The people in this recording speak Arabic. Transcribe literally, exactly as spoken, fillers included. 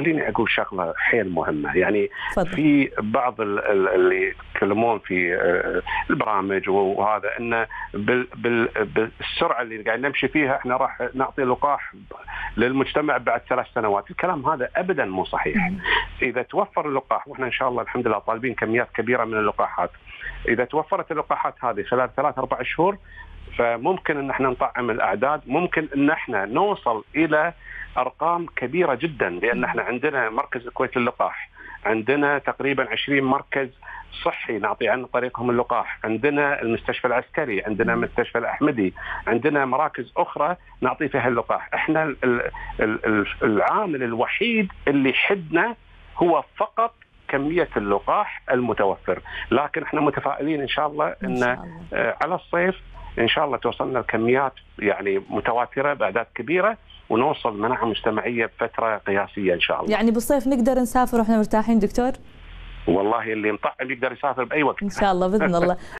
خليني اقول شغله حيل مهمه، يعني فضل. في بعض اللي يتكلمون في البرامج وهذا ان بالسرعه اللي قاعد نمشي فيها احنا راح نعطي لقاح للمجتمع بعد ثلاث سنوات، الكلام هذا ابدا مو صحيح. اذا توفر اللقاح، واحنا ان شاء الله الحمد لله طالبين كميات كبيره من اللقاحات، اذا توفرت اللقاحات هذه خلال ثلاث اربع شهور فممكن ان احنا نطعم الاعداد، ممكن ان احنا نوصل الى ارقام كبيره جدا، لان احنا عندنا مركز الكويت للقاح، عندنا تقريبا عشرين مركز صحي نعطي عن طريقهم اللقاح، عندنا المستشفى العسكري، عندنا مستشفى الأحمدي، عندنا مراكز أخرى نعطي فيها اللقاح. احنا العامل الوحيد اللي حدنا هو فقط كمية اللقاح المتوفر، لكن احنا متفائلين إن شاء الله إن على الصيف إن شاء الله توصلنا الكميات يعني متواترة بأعداد كبيرة ونوصل مناعة مجتمعية بفترة قياسية إن شاء الله. يعني بالصيف نقدر نسافر وإحنا مرتاحين دكتور؟ والله اللي مطعم يقدر يسافر بأي وقت إن شاء الله بإذن الله.